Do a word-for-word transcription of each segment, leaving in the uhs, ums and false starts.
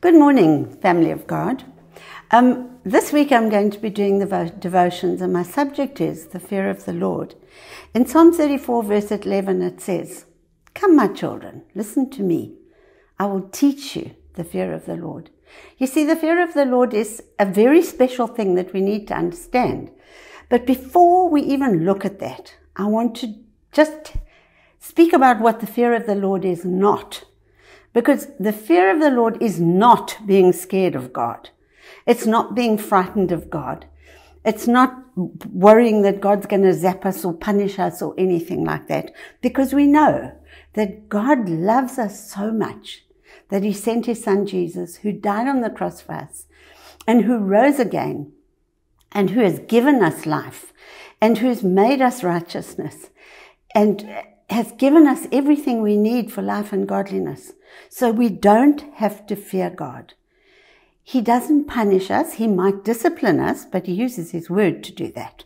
Good morning, family of God. Um, this week I'm going to be doing the devotions, and my subject is the fear of the Lord. In Psalm thirty-four verse eleven it says, "Come my children, listen to me. I will teach you the fear of the Lord." You see, the fear of the Lord is a very special thing that we need to understand. But before we even look at that, I want to just speak about what the fear of the Lord is not. Because the fear of the Lord is not being scared of God. It's not being frightened of God. It's not worrying that God's going to zap us or punish us or anything like that. Because we know that God loves us so much that He sent His Son Jesus, who died on the cross for us and who rose again and who has given us life and who has made us righteousness and has given us everything we need for life and godliness. So we don't have to fear God. He doesn't punish us. He might discipline us, but He uses His word to do that.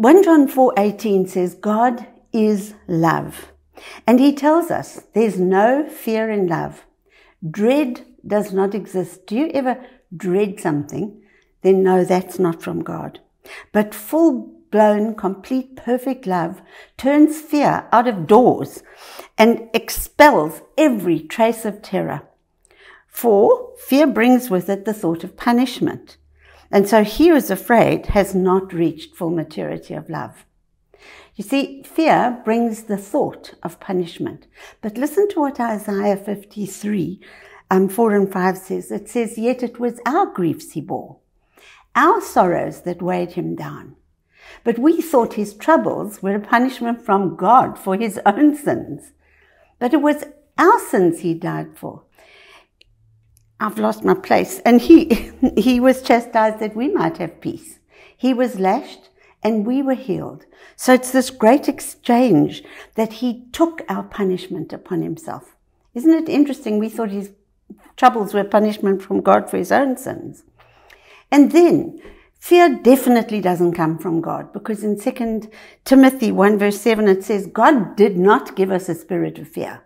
First John four eighteen says, God is love. And He tells us there's no fear in love. Dread does not exist. Do you ever dread something? Then no, that's not from God. But full blown, complete, perfect love turns fear out of doors and expels every trace of terror. For fear brings with it the thought of punishment. And so he who is afraid has not reached full maturity of love. You see, fear brings the thought of punishment. But listen to what Isaiah fifty-three, um, four and five says. It says, "Yet it was our griefs He bore, our sorrows that weighed Him down. But we thought His troubles were a punishment from God for His own sins. But it was our sins He died for." I've lost my place. "And he, he was chastised that we might have peace. He was lashed and we were healed." So it's this great exchange that He took our punishment upon Himself. Isn't it interesting? We thought His troubles were punishment from God for His own sins. And then fear definitely doesn't come from God, because in Second Timothy one verse seven it says, "God did not give us a spirit of fear,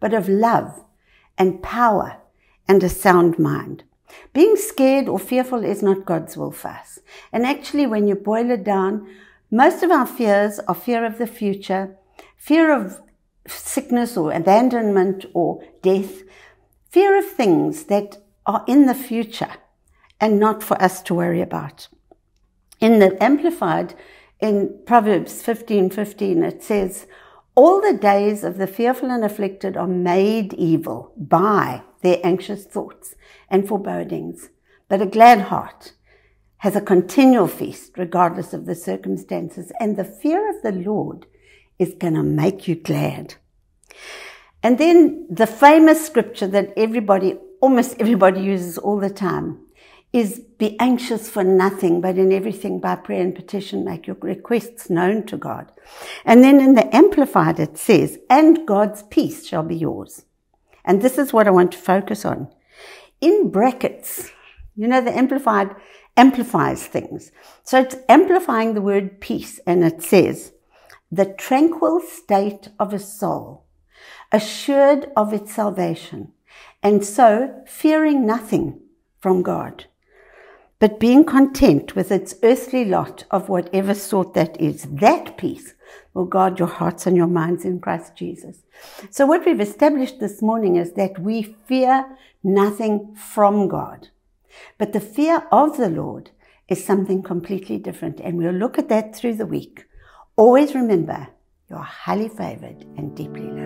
but of love and power and a sound mind." Being scared or fearful is not God's will for us. And actually, when you boil it down, most of our fears are fear of the future, fear of sickness or abandonment or death, fear of things that are in the future and not for us to worry about. In the Amplified, in Proverbs fifteen fifteen, it says, "All the days of the fearful and afflicted are made evil by their anxious thoughts and forebodings. But a glad heart has a continual feast, regardless of the circumstances. And the fear of the Lord is going to make you glad." And then the famous scripture that everybody, almost everybody uses all the time, is "Be anxious for nothing, but in everything by prayer and petition make your requests known to God." And then in the Amplified it says, "And God's peace shall be yours." And this is what I want to focus on. In brackets, you know, the Amplified amplifies things. So it's amplifying the word peace, and it says, "The tranquil state of a soul, assured of its salvation, and so fearing nothing from God, but being content with its earthly lot of whatever sort that is. That peace will guard your hearts and your minds in Christ Jesus." So what we've established this morning is that we fear nothing from God. But the fear of the Lord is something completely different. And we'll look at that through the week. Always remember, you're highly favored and deeply loved.